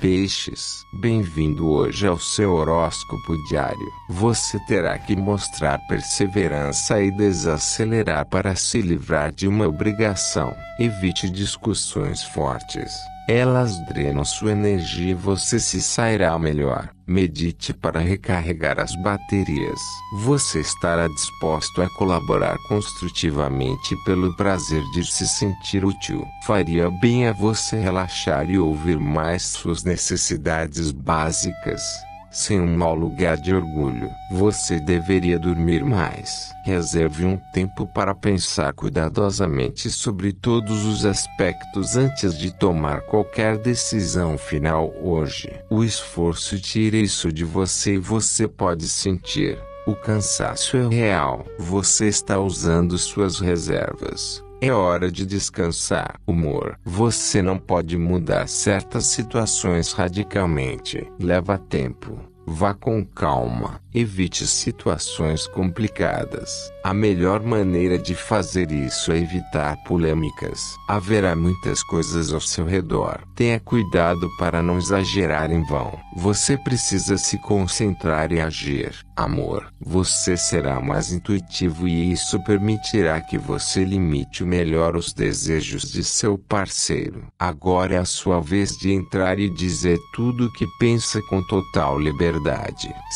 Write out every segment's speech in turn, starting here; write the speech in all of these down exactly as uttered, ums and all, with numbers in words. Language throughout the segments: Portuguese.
Peixes, bem-vindo hoje ao seu horóscopo diário. Você terá que mostrar perseverança e desacelerar para se livrar de uma obrigação. Evite discussões fortes. Elas drenam sua energia e você se sairá melhor. Medite para recarregar as baterias. Você estará disposto a colaborar construtivamente pelo prazer de se sentir útil. Faria bem a você relaxar e ouvir mais suas necessidades básicas, sem um mau lugar de orgulho. Você deveria dormir mais. Reserve um tempo para pensar cuidadosamente sobre todos os aspectos antes de tomar qualquer decisão final hoje. O esforço tira isso de você e você pode sentir. O cansaço é real. Você está usando suas reservas. É hora de descansar. Humor. Você não pode mudar certas situações radicalmente. Leva tempo. Vá com calma. Evite situações complicadas. A melhor maneira de fazer isso é evitar polêmicas. Haverá muitas coisas ao seu redor. Tenha cuidado para não exagerar em vão. Você precisa se concentrar e agir. Amor. Você será mais intuitivo e isso permitirá que você limite melhor os desejos de seu parceiro. Agora é a sua vez de entrar e dizer tudo o que pensa com total liberdade.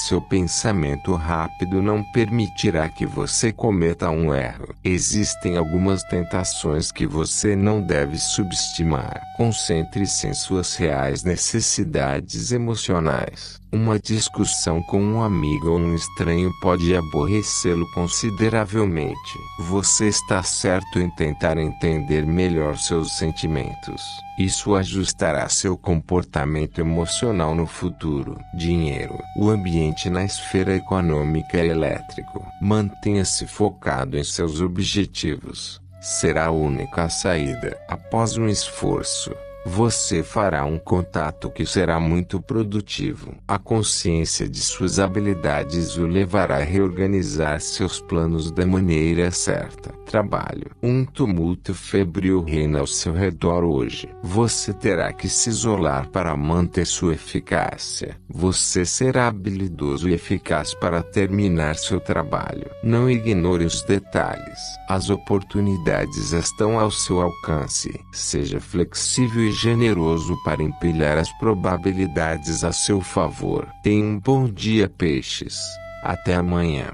Seu pensamento rápido não permitirá que você cometa um erro. Existem algumas tentações que você não deve subestimar. Concentre-se em suas reais necessidades emocionais. Uma discussão com um amigo ou um estranho pode aborrecê-lo consideravelmente. Você está certo em tentar entender melhor seus sentimentos. Isso ajustará seu comportamento emocional no futuro. Dinheiro. O ambiente na esfera econômica é elétrico. Mantenha-se focado em seus objetivos. Será a única saída. Após um esforço, você fará um contato que será muito produtivo. A consciência de suas habilidades o levará a reorganizar seus planos da maneira certa. Trabalho. Um tumulto febril reina ao seu redor hoje. Você terá que se isolar para manter sua eficácia. Você será habilidoso e eficaz para terminar seu trabalho. Não ignore os detalhes. As oportunidades estão ao seu alcance. Seja flexível e generoso para empilhar as probabilidades a seu favor. Tenha um bom dia, peixes. Até amanhã.